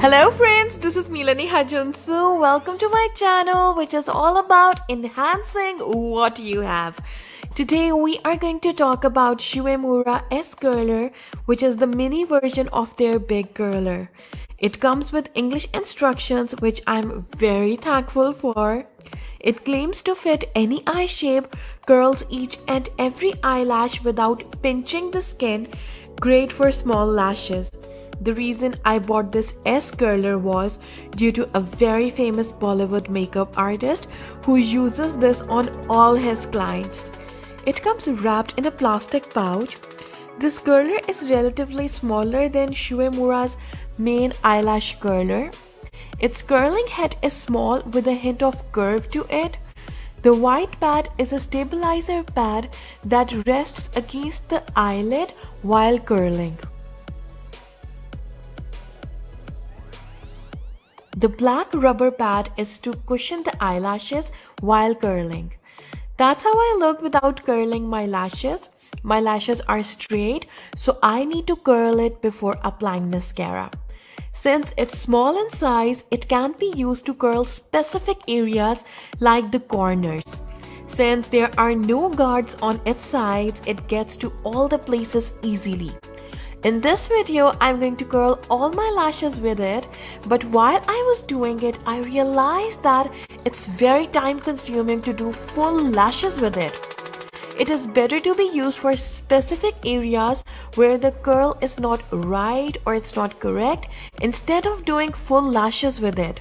Hello friends, this is Leneha Junsu. Welcome to my channel, which is all about enhancing what you have. Today we are going to talk about Shu Uemura S curler, which is the mini version of their big curler. It comes with English instructions, which I'm very thankful for. It claims to fit any eye shape, curls each and every eyelash without pinching the skin, great for small lashes. The reason I bought this S curler was due to a very famous Bollywood makeup artist who uses this on all his clients. It comes wrapped in a plastic pouch. This curler is relatively smaller than Shu Uemura's main eyelash curler. Its curling head is small with a hint of curve to it. The white pad is a stabilizer pad that rests against the eyelid while curling. The black rubber pad is to cushion the eyelashes while curling. That's how I look without curling my lashes. My lashes are straight, so I need to curl it before applying mascara. Since it's small in size, it can be used to curl specific areas like the corners. Since there are no guards on its sides, it gets to all the places easily. In this video, I'm going to curl all my lashes with it, but while I was doing it, I realized that it's very time consuming to do full lashes with it. It is better to be used for specific areas where the curl is not right or it's not correct instead of doing full lashes with it.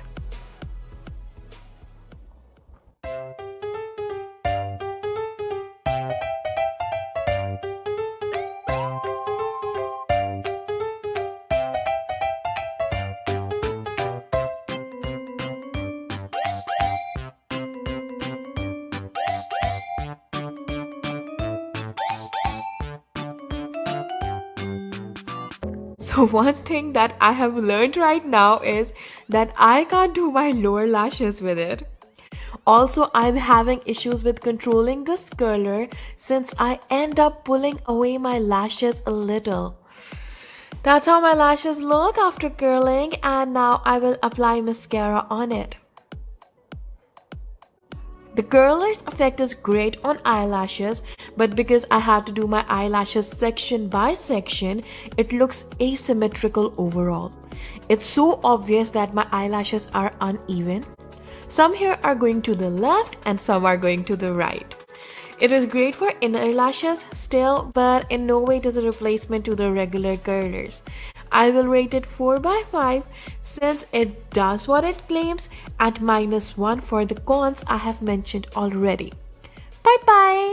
So one thing that I have learned right now is that I can't do my lower lashes with it. Also, I'm having issues with controlling this curler since I end up pulling away my lashes a little. That's how my lashes look after curling, and now I will apply mascara on it. The curler's effect is great on eyelashes, but because I had to do my eyelashes section by section, it looks asymmetrical overall. It's so obvious that my eyelashes are uneven. Some here are going to the left and some are going to the right. It is great for inner lashes still, but in no way it is a replacement to the regular curlers. I will rate it 4/5 since it does what it claims, at -1 for the cons I have mentioned already. Bye bye!